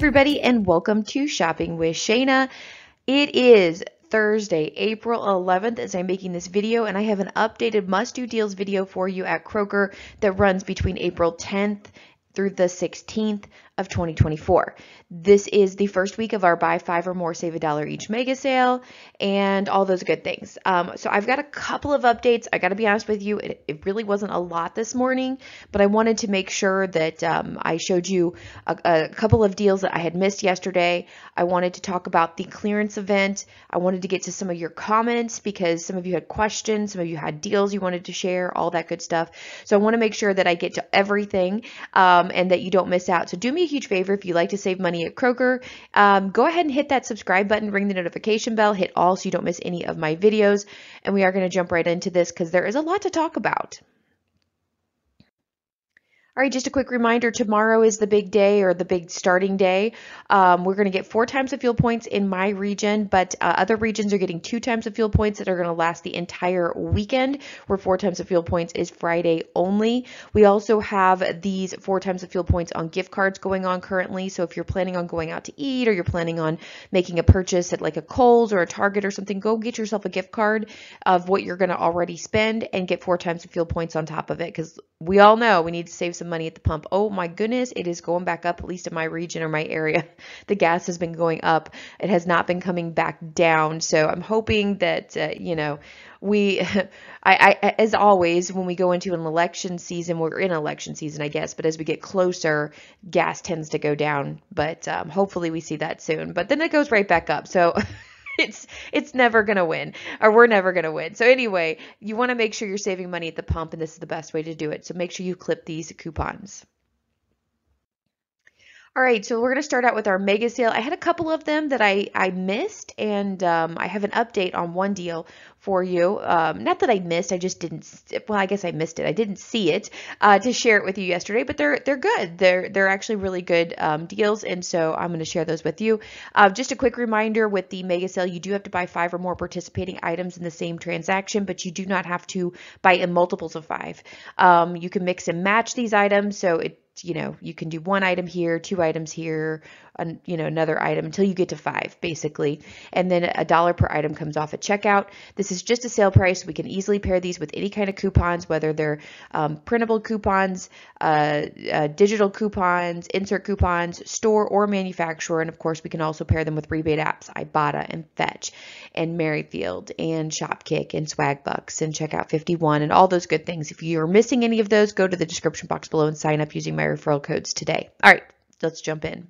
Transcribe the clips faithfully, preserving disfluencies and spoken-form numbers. everybody, and welcome to Shopping with Shana. It is Thursday, April eleventh, as I'm making this video, and I have an updated must-do deals video for you at Kroger that runs between April tenth through the sixteenth of twenty twenty-four. This is the first week of our buy five or more, save a dollar each mega sale and all those good things. Um, so I've got a couple of updates. I got to be honest with you, it, it really wasn't a lot this morning, but I wanted to make sure that um, I showed you a, a couple of deals that I had missed yesterday. I wanted to talk about the clearance event. I wanted to get to some of your comments because some of you had questions, some of you had deals you wanted to share, all that good stuff. So I want to make sure that I get to everything um, and that you don't miss out. So do me a huge favor. If you like to save money at Kroger, um, go ahead and hit that subscribe button, ring the notification bell, hit all so you don't miss any of my videos. And we are going to jump right into this because there is a lot to talk about. All right, just a quick reminder, tomorrow is the big day or the big starting day. Um, we're going to get four times the fuel points in my region, but uh, other regions are getting two times the fuel points that are going to last the entire weekend, where four times the fuel points is Friday only. We also have these four times the fuel points on gift cards going on currently. So if you're planning on going out to eat or you're planning on making a purchase at like a Kohl's or a Target or something, go get yourself a gift card of what you're going to already spend and get four times the fuel points on top of it, because we all know we need to save some money at the pump. Oh my goodness, it is going back up, at least in my region or my area. The gas has been going up. It has not been coming back down. So I'm hoping that, uh, you know, we, I, I, as always, when we go into an election season, we're in election season, I guess, but as we get closer, gas tends to go down. But um, hopefully we see that soon. But then it goes right back up. So It's it's never going to win, or we're never going to win. So anyway, you want to make sure you're saving money at the pump, and this is the best way to do it. So make sure you clip these coupons. All right, so we're going to start out with our mega sale. I had a couple of them that I, I missed, and um, I have an update on one deal for you. Um, not that I missed, I just didn't, well, I guess I missed it. I didn't see it uh, to share it with you yesterday, but they're they're good. They're, they're actually really good um, deals, and so I'm going to share those with you. Uh, just a quick reminder, with the mega sale, you do have to buy five or more participating items in the same transaction, but you do not have to buy in multiples of five. Um, you can mix and match these items, so it you know, you can do one item here, two items here, and, you know, another item until you get to five, basically. And then a dollar per item comes off at checkout. This is just a sale price. We can easily pair these with any kind of coupons, whether they're um, printable coupons, uh, uh, digital coupons, insert coupons, store or manufacturer. And of course, we can also pair them with rebate apps, Ibotta and Fetch and Merryfield and Shopkick and Swagbucks and Checkout fifty-one and all those good things. If you're missing any of those, go to the description box below and sign up using my referral codes today. All right, let's jump in.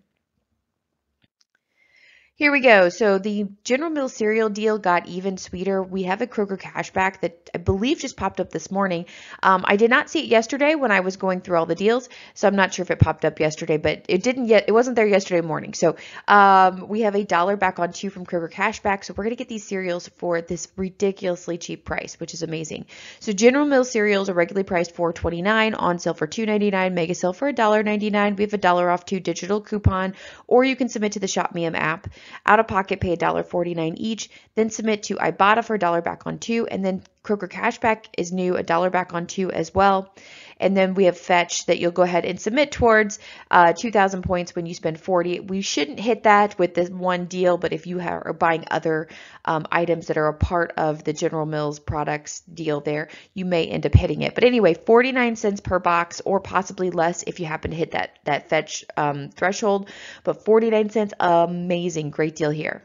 Here we go. So the General Mills cereal deal got even sweeter. We have a Kroger cashback that I believe just popped up this morning. Um, I did not see it yesterday when I was going through all the deals, so I'm not sure if it popped up yesterday, but it didn't yet. It wasn't there yesterday morning. So um, we have a dollar back on two from Kroger cashback. So we're going to get these cereals for this ridiculously cheap price, which is amazing. So General Mills cereals are regularly priced four twenty-nine, on sale for two ninety-nine, mega sale for one ninety-nine. We have a dollar off two digital coupon, or you can submit to the Shopmium app. Out of pocket, pay one forty-nine each, then submit to Ibotta for a dollar back on two, and then Kroger cashback is new, a dollar back on two as well. And then we have Fetch that you'll go ahead and submit towards uh, two thousand points when you spend forty. We shouldn't hit that with this one deal, but if you are buying other um, items that are a part of the General Mills products deal there, you may end up hitting it. But anyway, forty-nine cents per box, or possibly less if you happen to hit that, that Fetch um, threshold. But forty-nine cents, amazing, great deal here.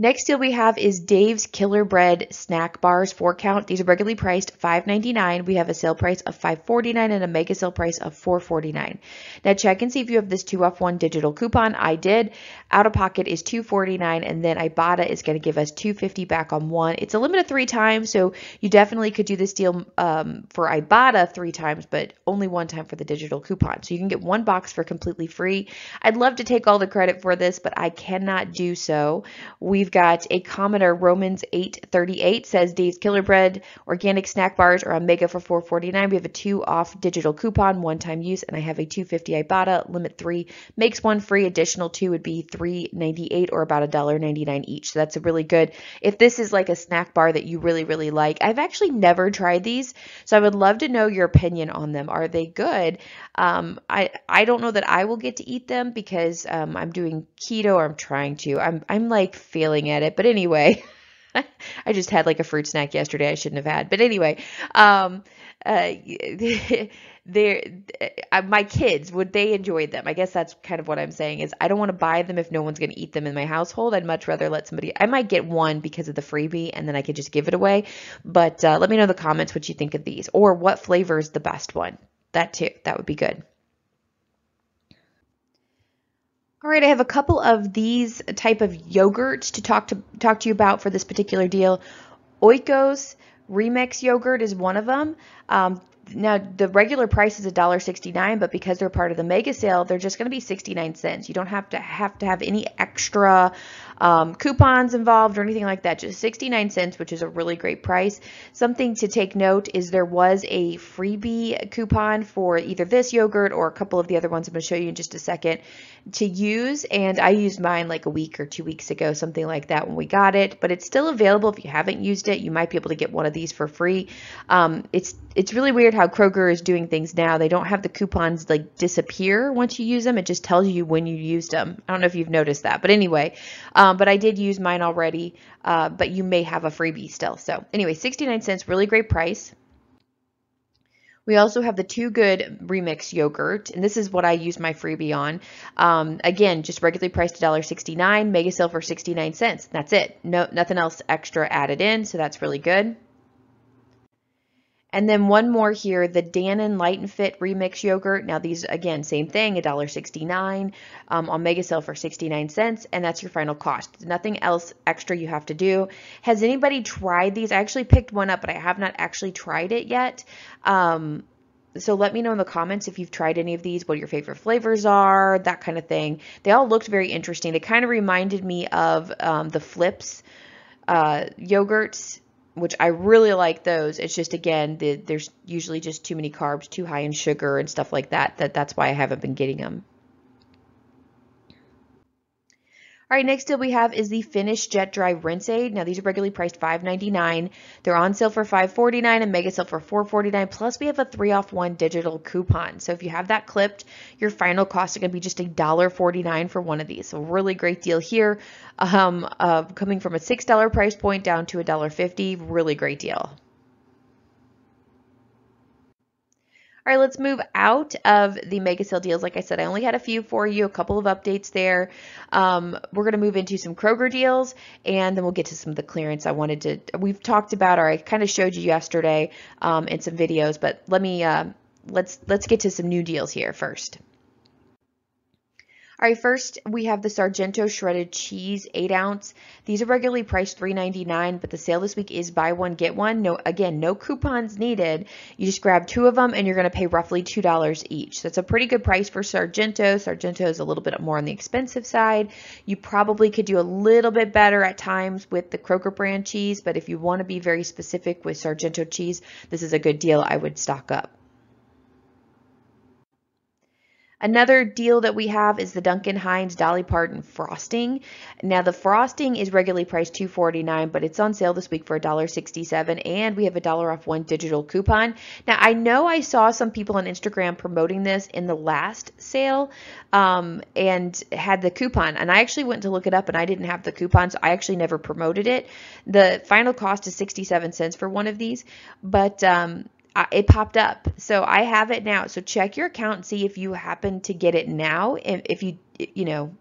Next deal we have is Dave's Killer Bread snack bars, four count. These are regularly priced five ninety-nine. We have a sale price of five forty-nine and a mega sale price of four forty-nine. Now check and see if you have this two off one digital coupon. I did. Out of pocket is two forty-nine, and then Ibotta is going to give us two fifty back on one. It's a limit of three times, so you definitely could do this deal um, for Ibotta three times, but only one time for the digital coupon. So you can get one box for completely free. I'd love to take all the credit for this, but I cannot do so. We've We've got a commenter, Romans eight thirty-eight, says Dave's Killer Bread organic snack bars are on Mega for four forty-nine. We have a two off digital coupon, one-time use, and I have a two fifty Ibotta, limit three, makes one free. Additional two would be three ninety-eight or about one ninety-nine each. So that's a really good, if this is like a snack bar that you really, really like. I've actually never tried these, so I would love to know your opinion on them. Are they good? Um, I, I don't know that I will get to eat them because um, I'm doing keto, or I'm trying to. I'm, I'm like failing at it. But anyway, I just had like a fruit snack yesterday I shouldn't have had. But anyway, um, uh, they're, uh, my kids, would they enjoy them? I guess that's kind of what I'm saying is I don't want to buy them if no one's going to eat them in my household. I'd much rather let somebody, I might get one because of the freebie and then I could just give it away. But uh, let me know in the comments what you think of these or what flavor is the best one. That too, that would be good. All right, I have a couple of these type of yogurts to talk to talk to you about for this particular deal. Oikos Remix yogurt is one of them. Um, now, the regular price is one sixty-nine, but because they're part of the mega sale, they're just going to be sixty-nine cents. You don't have to have to have any extra um, coupons involved or anything like that. Just sixty-nine cents, which is a really great price. Something to take note is there was a freebie coupon for either this yogurt or a couple of the other ones I'm going to show you in just a second to use, and I used mine like a week or two weeks ago, something like that, when we got it, but it's still available. If you haven't used it, you might be able to get one of these for free. Um, it's it's really weird how Kroger is doing things now. They don't have the coupons like disappear once you use them. It just tells you when you used them. I don't know if you've noticed that, but anyway, um, but I did use mine already, uh, but you may have a freebie still. So anyway, sixty-nine cents, really great price. We also have the Too Good Remix yogurt, and this is what I use my freebie on. Um, again, just regularly priced one sixty-nine, mega sale for sixty-nine cents. That's it. No, nothing else extra added in, so that's really good. And then one more here, the Dannon Light and Fit Remix Yogurt. Now these, again, same thing, one sixty-nine um, on mega sale for sixty-nine cents, and that's your final cost. Nothing else extra you have to do. Has anybody tried these? I actually picked one up, but I have not actually tried it yet. Um, so let me know in the comments if you've tried any of these, what your favorite flavors are, that kind of thing. They all looked very interesting. They kind of reminded me of um, the Flips uh, yogurts, which I really like those. It's just, again, the, there's usually just too many carbs, too high in sugar and stuff like that. That that's why I haven't been getting them. All right, next deal we have is the Finish Jet Dry Rinse Aid. Now these are regularly priced five ninety-nine. They're on sale for five forty-nine and mega sale for four forty-nine. Plus we have a three off one digital coupon. So if you have that clipped, your final cost is going to be just one forty-nine for one of these. So really great deal here, um, uh, coming from a six dollar price point down to one fifty. Really great deal. All right, let's move out of the mega sale deals. Like I said, I only had a few for you, a couple of updates there. Um, we're going to move into some Kroger deals, and then we'll get to some of the clearance I wanted to, we've talked about, or I kind of showed you yesterday um, in some videos, but let me, uh, let's, let's get to some new deals here first. All right, first we have the Sargento shredded cheese, eight ounce. These are regularly priced three ninety-nine, but the sale this week is buy one get one. No, again, no coupons needed. You just grab two of them, and you're going to pay roughly two dollars each. So it's a pretty good price for Sargento. Sargento is a little bit more on the expensive side. You probably could do a little bit better at times with the Kroger brand cheese, but if you want to be very specific with Sargento cheese, this is a good deal. I would stock up. Another deal that we have is the Duncan Hines Dolly Parton frosting. Now the frosting is regularly priced two forty-nine, but it's on sale this week for one sixty-seven, and we have a dollar off one digital coupon. Now I know I saw some people on Instagram promoting this in the last sale um, and had the coupon, and I actually went to look it up and I didn't have the coupon, so I actually never promoted it. The final cost is sixty-seven cents for one of these, but um, it popped up. So I have it now. So check your account and see if you happen to get it now. And if you, you know,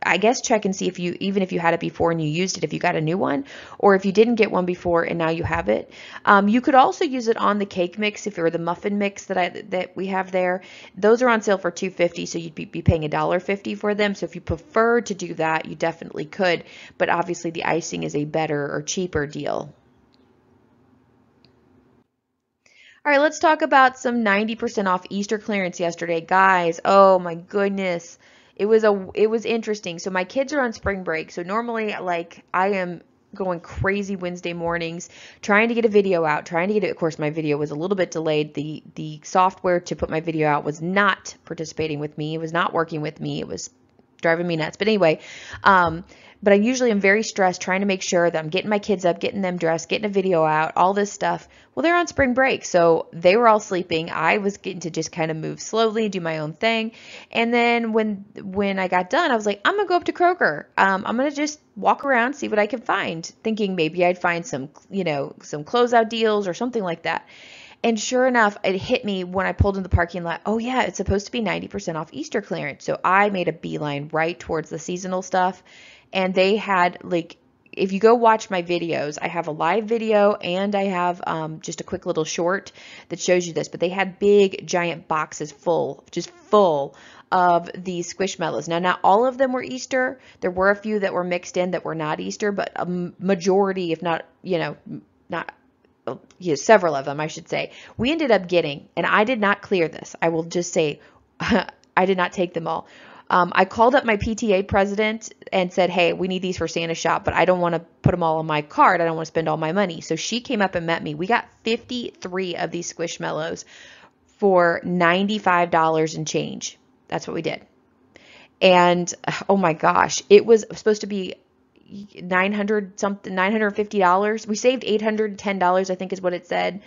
I guess check and see if you, even if you had it before and you used it, if you got a new one, or if you didn't get one before and now you have it. Um, you could also use it on the cake mix if you're the muffin mix that I, that we have there. Those are on sale for two fifty, so you'd be, be paying one fifty for them. So if you prefer to do that, you definitely could, but obviously the icing is a better or cheaper deal. All right, let's talk about some ninety percent off Easter clearance yesterday. Guys, oh my goodness. it was a it was interesting. So my kids are on spring break. So normally, like, I am going crazy Wednesday mornings trying to get a video out, trying to get it. Of course, my video was a little bit delayed. The the software to put my video out was not participating with me. It was not working with me. It was driving me nuts. But anyway, um, but I usually am very stressed trying to make sure that I'm getting my kids up, getting them dressed, getting a video out, all this stuff. Well, they're on spring break, so they were all sleeping. I was getting to just kind of move slowly, do my own thing. And then when when I got done, I was like, I'm going to go up to Kroger. Um, I'm going to just walk around, see what I can find, thinking maybe I'd find some, you know, some closeout deals or something like that. And sure enough, it hit me when I pulled in the parking lot. Oh, yeah, it's supposed to be ninety percent off Easter clearance. So I made a beeline right towards the seasonal stuff. And they had, like, if you go watch my videos, I have a live video and I have um, just a quick little short that shows you this. But they had big, giant boxes full, just full of these Squishmallows. Now, not all of them were Easter. There were a few that were mixed in that were not Easter, but a majority, if not, you know, not you know, several of them, I should say, we ended up getting, and I did not clear this. I will just say I did not take them all. Um, I called up my P T A president and said, hey, we need these for Santa's shop, but I don't want to put them all on my card. I don't want to spend all my money. So she came up and met me. We got fifty-three of these Squishmallows for ninety-five dollars and change. That's what we did. And oh my gosh, it was supposed to be nine hundred something, nine hundred fifty dollars. We saved eight hundred ten dollars, I think is what it said.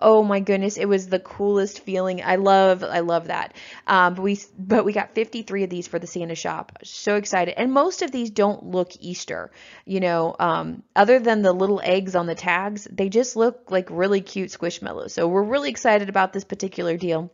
Oh my goodness, it was the coolest feeling. I love, I love that. Um, but we, but we got fifty-three of these for the Santa shop. So excited. And most of these don't look Easter, you know, um, other than the little eggs on the tags, they just look like really cute Squishmallows. So we're really excited about this particular deal.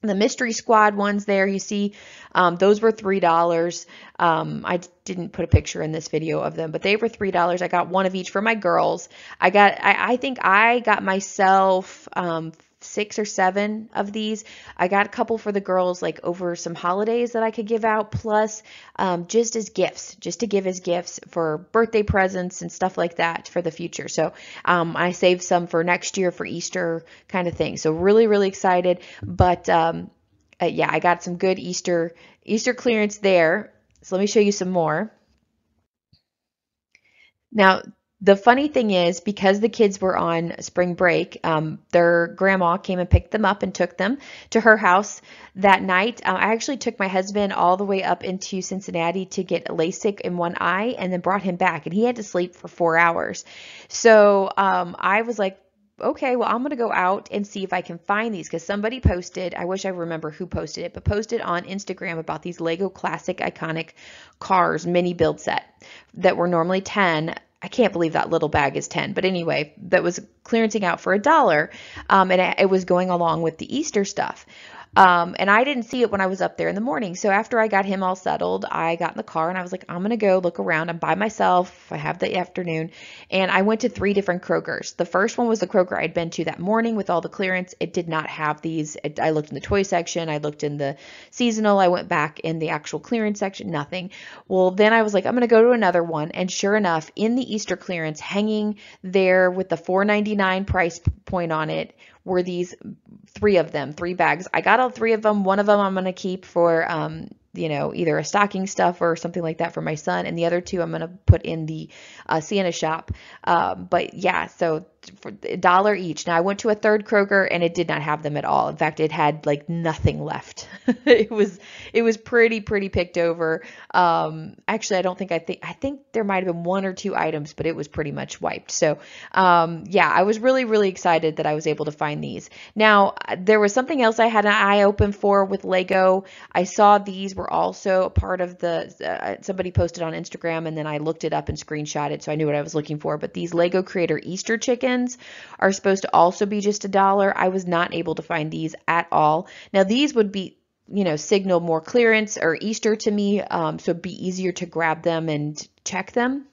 The Mystery Squad ones there, you see, um, those were three dollars. Um, I didn't put a picture in this video of them, but they were three dollars. I got one of each for my girls. I got, I, I think I got myself um, six or seven of these. I got a couple for the girls, like over some holidays that I could give out, plus um, just as gifts, just to give as gifts for birthday presents and stuff like that for the future. So um, I saved some for next year for Easter kind of thing. So really, really excited. But um, uh, yeah, I got some good Easter, Easter clearance there. So let me show you some more. Now, the funny thing is, because the kids were on spring break, um, their grandma came and picked them up and took them to her house that night. Uh, I actually took my husband all the way up into Cincinnati to get LASIK in one eye and then brought him back. And he had to sleep for four hours. So um, I was like, okay, well, I'm going to go out and see if I can find these, because somebody posted, I wish I remember who posted it, but posted on Instagram about these Lego classic iconic cars mini build set that were normally ten. I can't believe that little bag is ten, but anyway, that was clearancing out for a dollar, um, and it, it was going along with the Easter stuff. Um, and I didn't see it when I was up there in the morning. So after I got him all settled, I got in the car and I was like, I'm going to go look around. I'm by myself. I have the afternoon. And I went to three different Krogers. The first one was the Kroger I'd been to that morning with all the clearance. It did not have these. It, I looked in the toy section. I looked in the seasonal. I went back in the actual clearance section. Nothing. Well, then I was like, I'm going to go to another one. And sure enough, in the Easter clearance, hanging there with the four ninety-nine price point on it, were these three of them, three bags. I got all three of them. One of them I'm going to keep for, um, you know, either a stocking stuff or something like that for my son. And the other two I'm going to put in the uh, Santa's shop. Uh, but yeah, so for a dollar each. Now I went to a third Kroger and it did not have them at all. In fact, it had like nothing left. It was, it was pretty, pretty picked over. Um, actually, I don't think I think, I think there might've been one or two items, but it was pretty much wiped. So, um, yeah, I was really, really excited that I was able to find these. Now there was something else I had an eye open for with Lego. I saw these were also a part of the, uh, somebody posted on Instagram and then I looked it up and screenshot it. So I knew what I was looking for, but these Lego Creator Easter chickens are supposed to also be just a dollar. I was not able to find these at all. Now these would be, you know, signal more clearance or Easter to me. Um, so it'd be easier to grab them and check them.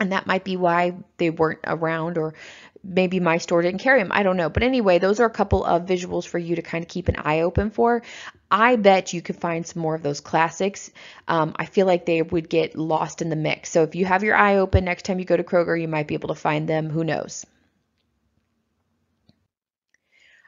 And that might be why they weren't around, or maybe my store didn't carry them. I don't know. But anyway, those are a couple of visuals for you to kind of keep an eye open for. I bet you could find some more of those classics. Um, I feel like they would get lost in the mix. So if you have your eye open next time you go to Kroger, you might be able to find them. Who knows?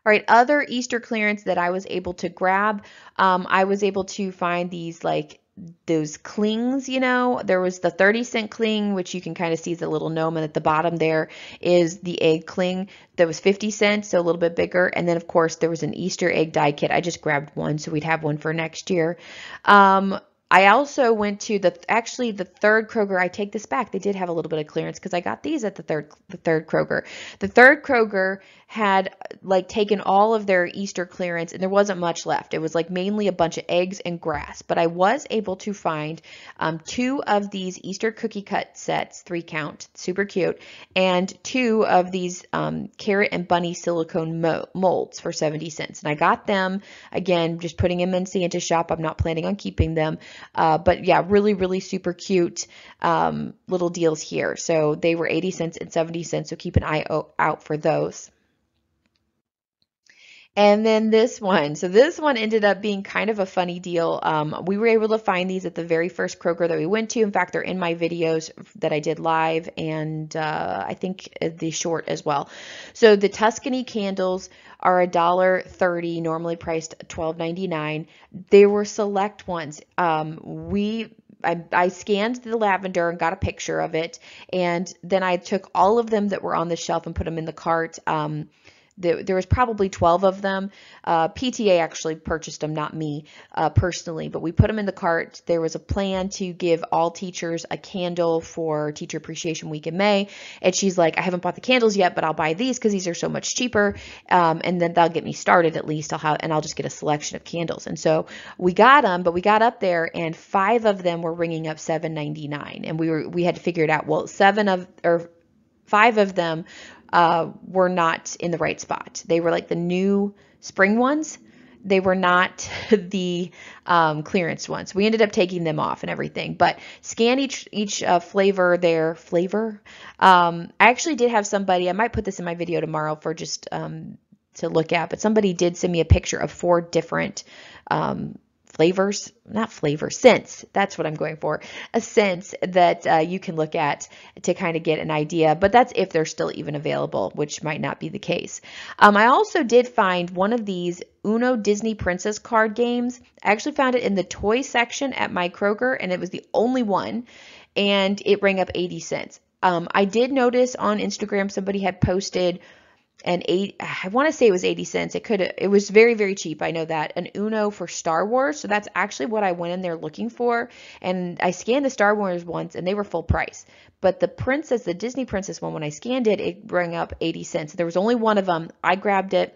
All right, other Easter clearance that I was able to grab, um, I was able to find these like those clings, you know. There was the thirty cent cling, which you can kind of see the little gnome, and at the bottom there is the egg cling that was fifty cents, so a little bit bigger. And then of course there was an Easter egg die kit. I just grabbed one, so we'd have one for next year. Um, I also went to the, actually the third Kroger, I take this back, they did have a little bit of clearance because I got these at the third, the third Kroger. The third Kroger had like taken all of their Easter clearance and there wasn't much left. It was like mainly a bunch of eggs and grass, but I was able to find um, two of these Easter cookie cut sets, three count, super cute, and two of these um, carrot and bunny silicone molds for seventy cents. And I got them, again, just putting them in Santa's shop. I'm not planning on keeping them. Uh, but yeah, really, really super cute um, little deals here. So they were eighty cents and seventy cents. So keep an eye out for those. And then this one. So this one ended up being kind of a funny deal. Um, we were able to find these at the very first Kroger that we went to. In fact, they're in my videos that I did live and uh, I think the short as well. So the Tuscany candles are a dollar thirty, normally priced twelve ninety-nine. They were select ones. Um, we... I, I scanned the lavender and got a picture of it. And then I took all of them that were on the shelf and put them in the cart. Um, There, there was probably twelve of them. Uh, P T A actually purchased them, not me uh, personally, but we put them in the cart. There was a plan to give all teachers a candle for Teacher Appreciation Week in May. And she's like, I haven't bought the candles yet, but I'll buy these because these are so much cheaper. Um, and then that'll get me started at least. I'll have, and I'll just get a selection of candles. And so we got them, but we got up there and five of them were ringing up seven ninety-nine. And we were, we had to figure it out. Well, seven of, or five of them Uh, were not in the right spot. They were like the new spring ones. They were not the um, clearance ones. We ended up taking them off and everything, but scan each each uh, flavor there. Flavor. Um, I actually did have somebody, I might put this in my video tomorrow for just um, to look at, but somebody did send me a picture of four different um, flavors, not flavor, scents. That's what I'm going for. A scent that uh, you can look at to kind of get an idea, but that's if they're still even available, which might not be the case. Um, I also did find one of these Uno Disney Princess card games. I actually found it in the toy section at my Kroger, and it was the only one, and it rang up eighty cents. Um, I did notice on Instagram somebody had posted and eight, I want to say it was eighty cents. It could, it was very, very cheap. I know that an Uno for Star Wars. So that's actually what I went in there looking for. And I scanned the Star Wars ones and they were full price, but the princess, the Disney Princess one, when I scanned it, it rang up eighty cents. There was only one of them. I grabbed it.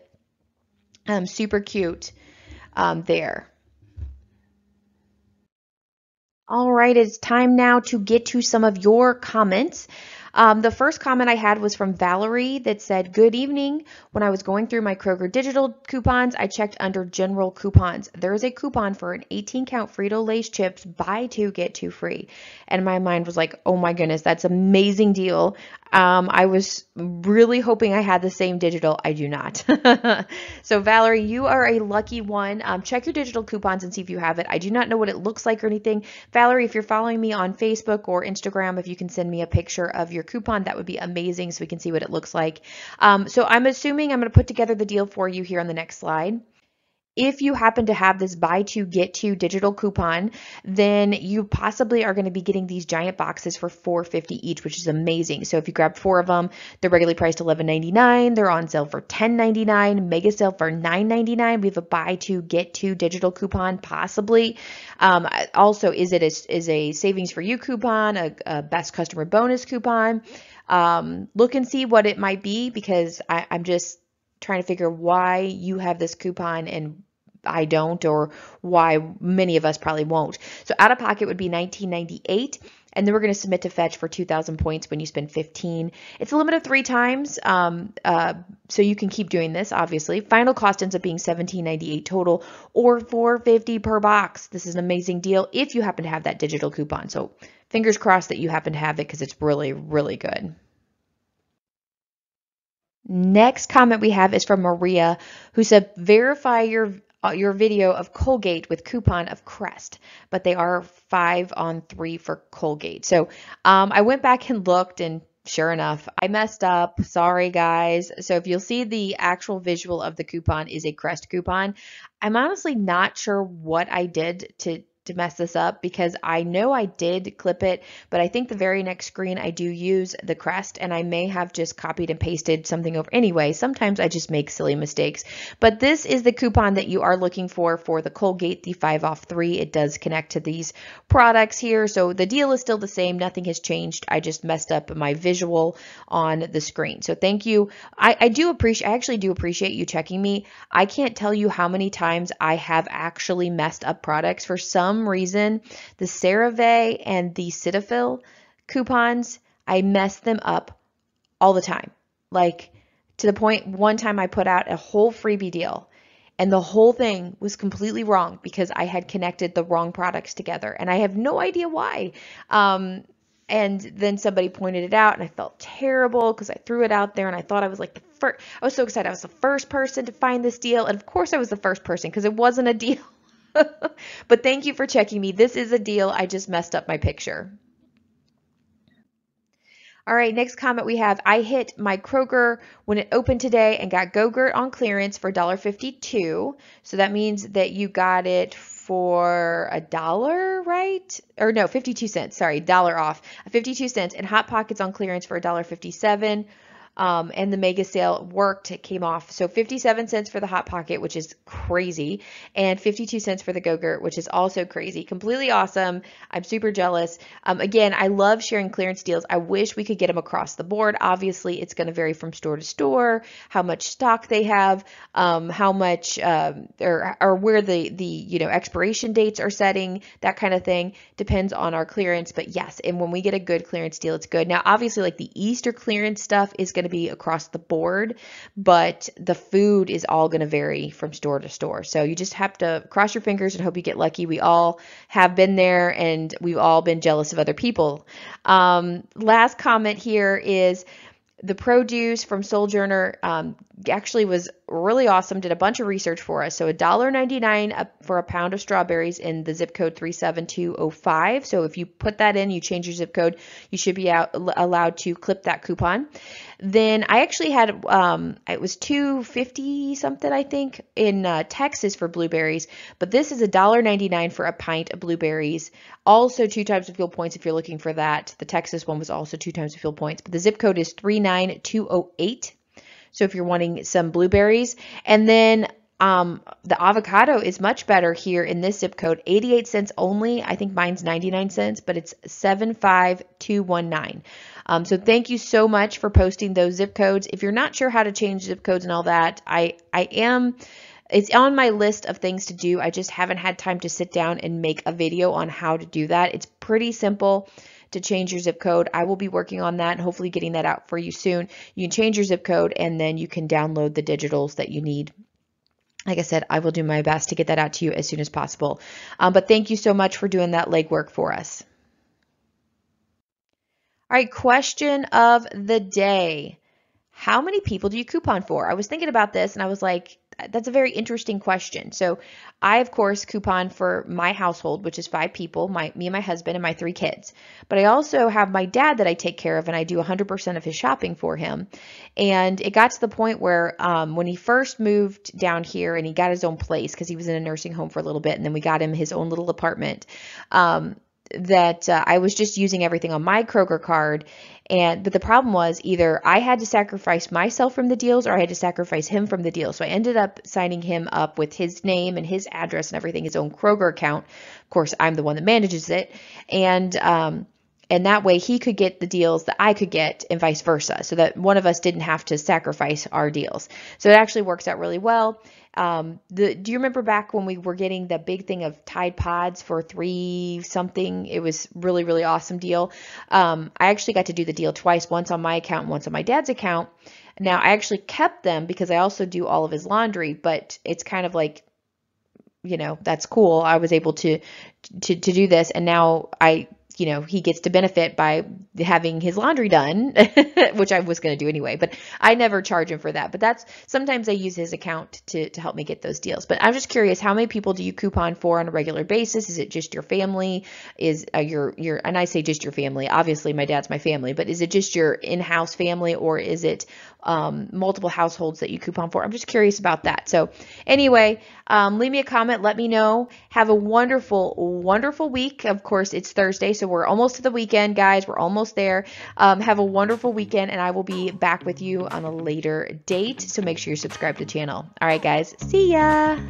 Um, super cute, um, there. All right. It's time now to get to some of your comments. Um, the first comment I had was from Valerie that said, good evening. When I was going through my Kroger digital coupons, I checked under general coupons. There is a coupon for an eighteen count Frito-Lay chips, buy two, get two free. And my mind was like, oh my goodness, that's an amazing deal. Um, I was really hoping I had the same digital. I do not. So Valerie, you are a lucky one. Um, check your digital coupons and see if you have it. I do not know what it looks like or anything. Valerie, if you're following me on Facebook or Instagram, if you can send me a picture of your coupon, that would be amazing so we can see what it looks like. Um, so I'm assuming I'm going to put together the deal for you here on the next slide. If you happen to have this buy two, get two digital coupon, then you possibly are going to be getting these giant boxes for four fifty each, which is amazing. So if you grab four of them, they're regularly priced eleven ninety-nine. They're on sale for ten ninety-nine, mega sale for nine ninety-nine. We have a buy two, get two digital coupon, possibly. Um, also, is it a, is a savings for you coupon, a, a best customer bonus coupon? Um, look and see what it might be because I, I'm just trying to figure why you have this coupon and I don't, or why many of us probably won't. So out of pocket would be nineteen ninety-eight, and then we're going to submit to Fetch for two thousand points when you spend fifteen. It's a limit of three times, um, uh, so you can keep doing this, obviously. Final cost ends up being seventeen ninety-eight total, or four fifty per box. This is an amazing deal if you happen to have that digital coupon. So fingers crossed that you happen to have it because it's really, really good. Next comment we have is from Maria, who said, verify your your video of Colgate with coupon of Crest, but they are five on three for Colgate. So um, I went back and looked and sure enough, I messed up. Sorry, guys. So if you'll see, the actual visual of the coupon is a Crest coupon. I'm honestly not sure what I did to to mess this up, because I know I did clip it, but I think the very next screen I do use the Crest, and I may have just copied and pasted something over. Anyway, sometimes I just make silly mistakes, but this is the coupon that you are looking for, for the Colgate, the five off three. It does connect to these products here. So the deal is still the same. Nothing has changed. I just messed up my visual on the screen. So thank you. I, I do appreciate, I actually do appreciate you checking me. I can't tell you how many times I have actually messed up products. For some reason, the CeraVe and the Cetaphil coupons, I mess them up all the time. Like, to the point, one time I put out a whole freebie deal and the whole thing was completely wrong because I had connected the wrong products together, and I have no idea why. Um, and then somebody pointed it out and I felt terrible because I threw it out there, and I thought I was like the first, I was so excited. I was the first person to find this deal. And of course I was the first person because it wasn't a deal. But thank you for checking me. This is a deal. I just messed up my picture. All right, next comment we have, I hit my Kroger when it opened today and got Go-Gurt on clearance for one fifty-two. So that means that you got it for a dollar, right? Or no, fifty-two cents, sorry, dollar off, fifty-two cents, and Hot Pockets on clearance for one fifty-seven. Um, and the mega sale worked, it came off. So fifty-seven cents for the Hot Pocket, which is crazy, and fifty-two cents for the Go-Gurt, which is also crazy. Completely awesome. I'm super jealous. Um, again, I love sharing clearance deals. I wish we could get them across the board. Obviously, it's going to vary from store to store, how much stock they have, um, how much, um, or, or where the, the, you know, expiration dates are setting, that kind of thing. Depends on our clearance, but yes, and when we get a good clearance deal, it's good. Now, obviously, like the Easter clearance stuff is going to be across the board, but the food is all going to vary from store to store. So you just have to cross your fingers and hope you get lucky. We all have been there, and we've all been jealous of other people. Um, last comment here is the produce from Sojourner um, actually was really awesome, did a bunch of research for us. So one ninety-nine for a pound of strawberries in the zip code three seven two oh five. So if you put that in, you change your zip code, you should be out, allowed to clip that coupon. Then I actually had, um, it was two fifty something, I think, in uh, Texas for blueberries, but this is one ninety-nine for a pint of blueberries. Also two times the fuel points if you're looking for that. The Texas one was also two times the fuel points, but the zip code is three nine two oh eight. So if you're wanting some blueberries. And then um, the avocado is much better here in this zip code, eighty-eight cents only. I think mine's ninety-nine cents, but it's seven five two one nine. Um, so thank you so much for posting those zip codes. If you're not sure how to change zip codes and all that, I, I am... It's on my list of things to do. I just haven't had time to sit down and make a video on how to do that. It's pretty simple to change your zip code. I will be working on that and hopefully getting that out for you soon. You can change your zip code and then you can download the digitals that you need. Like I said, I will do my best to get that out to you as soon as possible. Um, but thank you so much for doing that legwork for us. All right, question of the day. How many people do you coupon for? I was thinking about this and I was like, that's a very interesting question. So I, of course, coupon for my household, which is five people, my, me and my husband and my three kids. But I also have my dad that I take care of, and I do one hundred percent of his shopping for him. And it got to the point where um, when he first moved down here and he got his own place, because he was in a nursing home for a little bit, and then we got him his own little apartment, um, that uh, I was just using everything on my Kroger card. And, but the problem was either I had to sacrifice myself from the deals or I had to sacrifice him from the deal. So I ended up signing him up with his name and his address and everything, his own Kroger account. Of course, I'm the one that manages it. And, um, and that way he could get the deals that I could get and vice versa, so that one of us didn't have to sacrifice our deals. So it actually works out really well. Um, the, do you remember back when we were getting the big thing of Tide Pods for three something? It was really, really awesome deal. Um, I actually got to do the deal twice, once on my account and once on my dad's account. Now, I actually kept them because I also do all of his laundry, but it's kind of like, you know, that's cool. I was able to, to, to do this. And now I you know, he gets to benefit by having his laundry done, which I was going to do anyway, but I never charge him for that. But that's, sometimes I use his account to, to help me get those deals. But I'm just curious, how many people do you coupon for on a regular basis? Is it just your family? Is uh, your, your, and I say just your family, obviously my dad's my family, but is it just your in-house family, or is it um, multiple households that you coupon for? I'm just curious about that. So anyway, um, leave me a comment. Let me know. Have a wonderful, wonderful week. Of course, it's Thursday, so we're almost to the weekend, guys. We're almost there. Um, have a wonderful weekend, and I will be back with you on a later date. So make sure you're subscribed to the channel. All right, guys. See ya.